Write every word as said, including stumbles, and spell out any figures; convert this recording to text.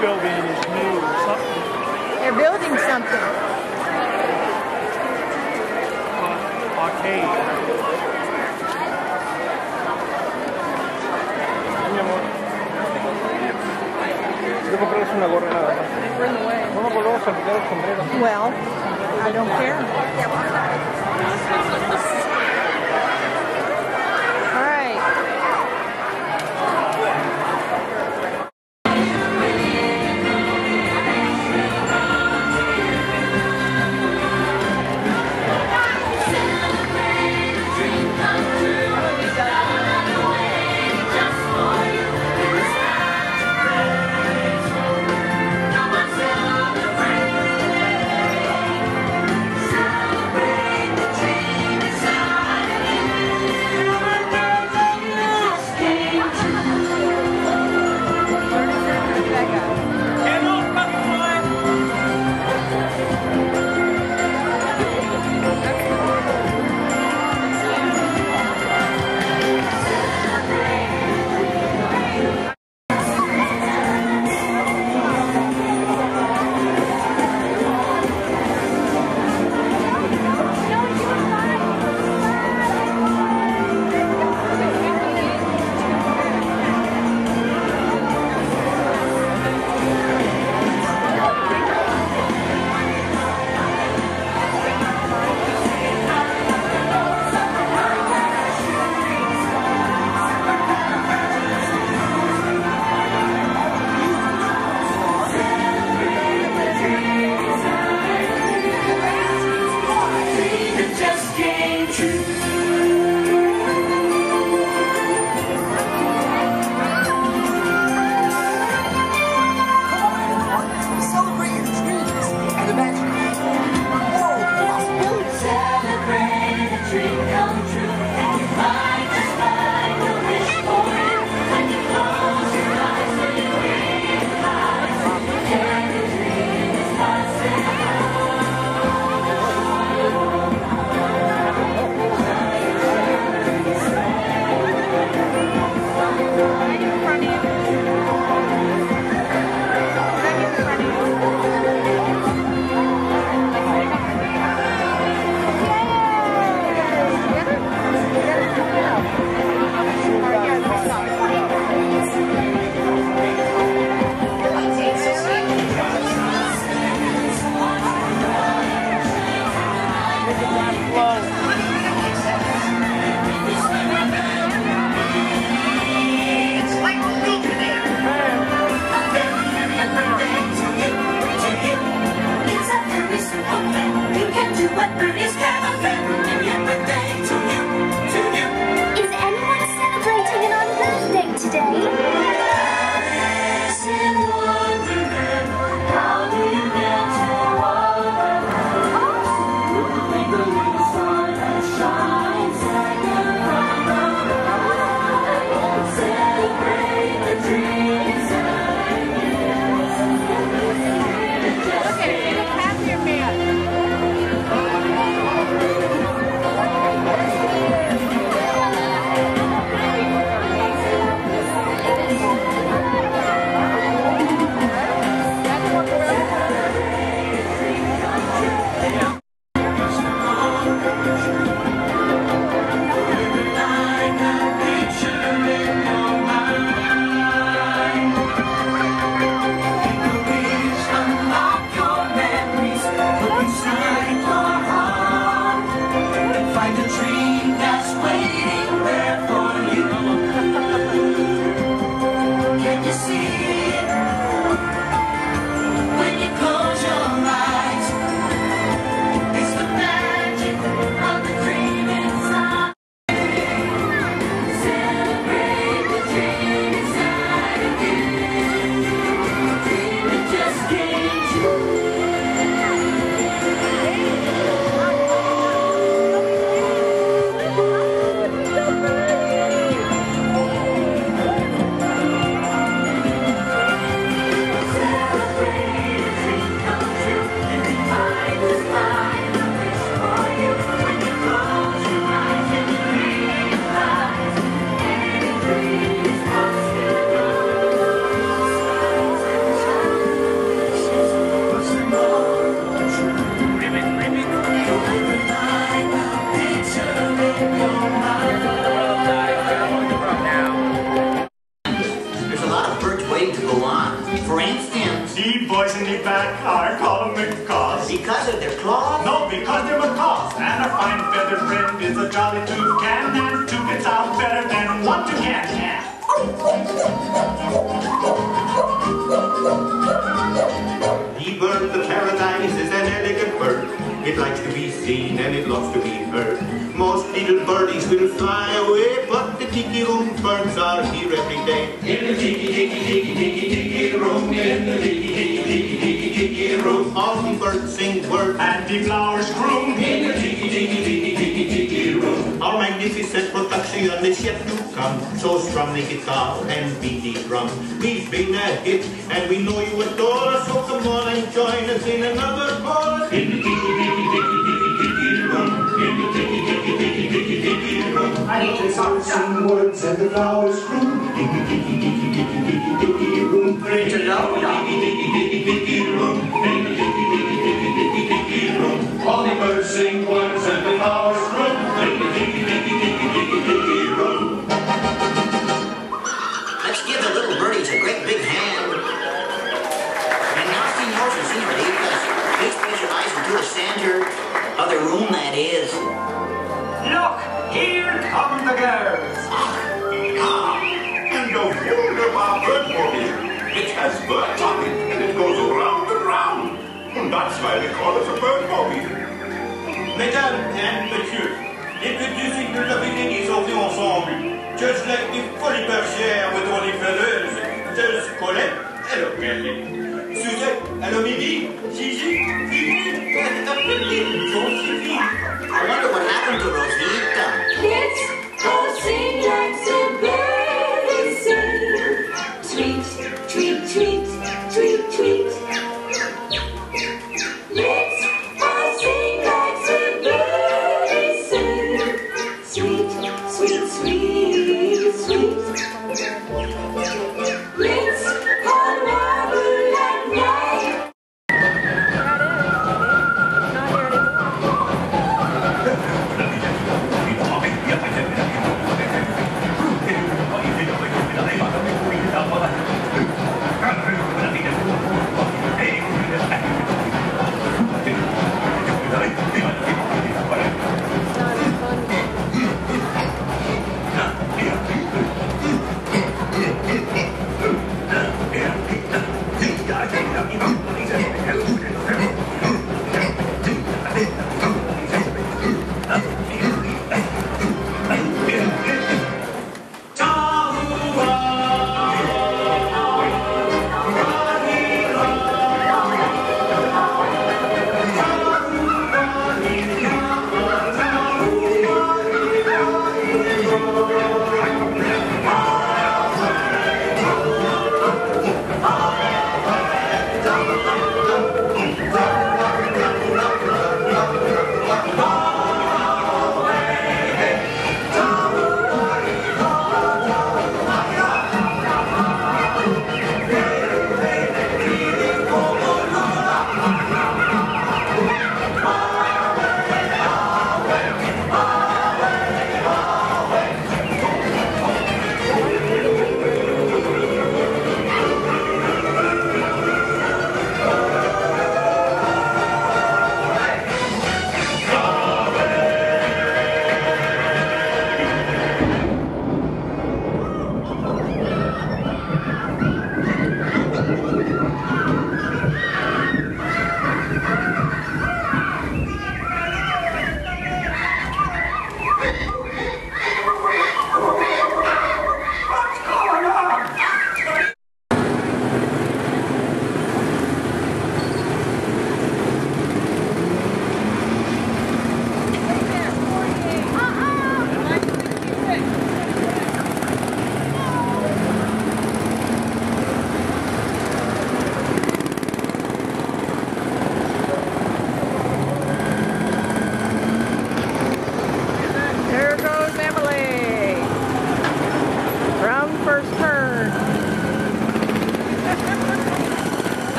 building is new or something. They're building something. Uh, arcade. Mi amor. Yo compré una gorra nada más. No nos volvamos a olvidar el sombrero. Well, I don't care. All right. We'll way to go on. For instance, the boys in the back are called macaws. Because of their claws? No, because they're macaws. And our fine feather friend is a jolly tooth can, and two can sound better than one to can. The bird of paradise is an elegant bird. It likes to be seen and it loves to be heard. Most little birdies will fly away, but the tiki room birds are here every day. In the tiki tiki tiki tiki tiki room, in the tiki tiki tiki tiki tiki room, all the birds sing words and the flowers croon. In the tiki tiki tiki tiki tiki room, our magnificent production is yet to come. So strum the guitar and beat the drum. We've been a hit and we know you adore us, so come on and join us in another chorus. In the tiki I need to song some words and the flowers groom. Room, pretty loud, room. All the birds sing words and the flowers groom. Let's give the little birdies a great big hand. And now see Moses here, because please place your eyes into the center of the room that is. Look, here come the girls. Ah, and a wonderful bird movie. It has birds on it, and it goes round and round. And that's why they call it a bird movie. Mesdames and messieurs, introducing the ladies of the ensemble. Just like the folie bergère with all the feathers, there's Colette, hello Kelly, Suzette, hello Mimi, Gigi, Vivi, and Sophie. I wonder what happened to Rosita. Let's all sing like the birds sing. Tweet, tweet, tweet, tweet, tweet.